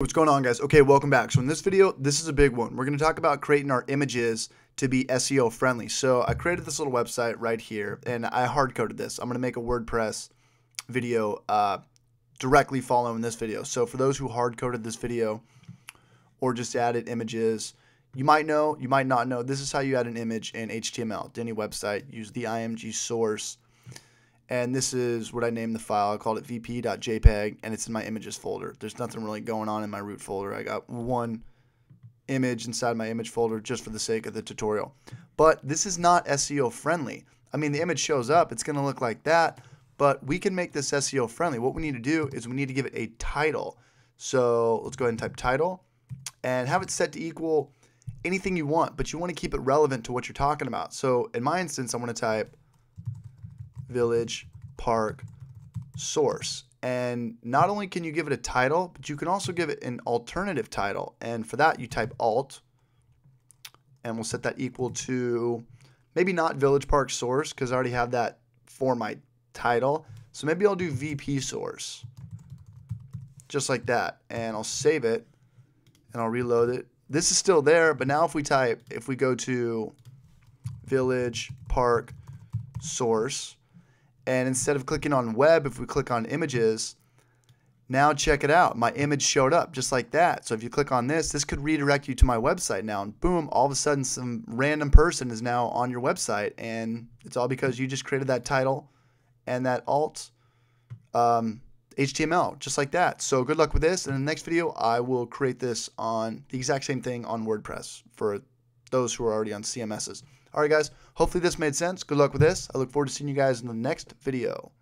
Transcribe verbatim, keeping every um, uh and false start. What's going on, guys? Okay, welcome back. So in this video, this is a big one. We're going to talk about creating our images to be S E O friendly. So I created this little website right here and I hard coded this. I'm going to make a WordPress video uh, directly following this video. So for those who hard coded this video or just added images, you might know, you might not know, this is how you add an image in H T M L to any website. Use the I M G source. And this is what I named the file. I called it v p dot j peg, and it's in my images folder. There's nothing really going on in my root folder. I got one image inside my image folder just for the sake of the tutorial. But this is not S E O friendly. I mean, the image shows up. It's going to look like that, but we can make this S E O friendly. What we need to do is we need to give it a title. So let's go ahead and type title and have it set to equal anything you want, but you want to keep it relevant to what you're talking about. So in my instance, I want to type Village Park Source, and not only can you give it a title, but you can also give it an alternative title, and for that you type Alt, and we'll set that equal to maybe not Village Park Source because I already have that for my title, so maybe I'll do V P Source just like that, and I'll save it and I'll reload it. This is still there, but now if we type, if we go to Village Park Source, and instead of clicking on web, if we click on images, now check it out. My image showed up just like that. So if you click on this, this could redirect you to my website now. And boom, all of a sudden some random person is now on your website. And it's all because you just created that title and that alt um, H T M L just like that. So good luck with this. And in the next video, I will create this on the exact same thing on WordPress for those who are already on C M Ss. All right, guys, hopefully this made sense. Good luck with this. I look forward to seeing you guys in the next video.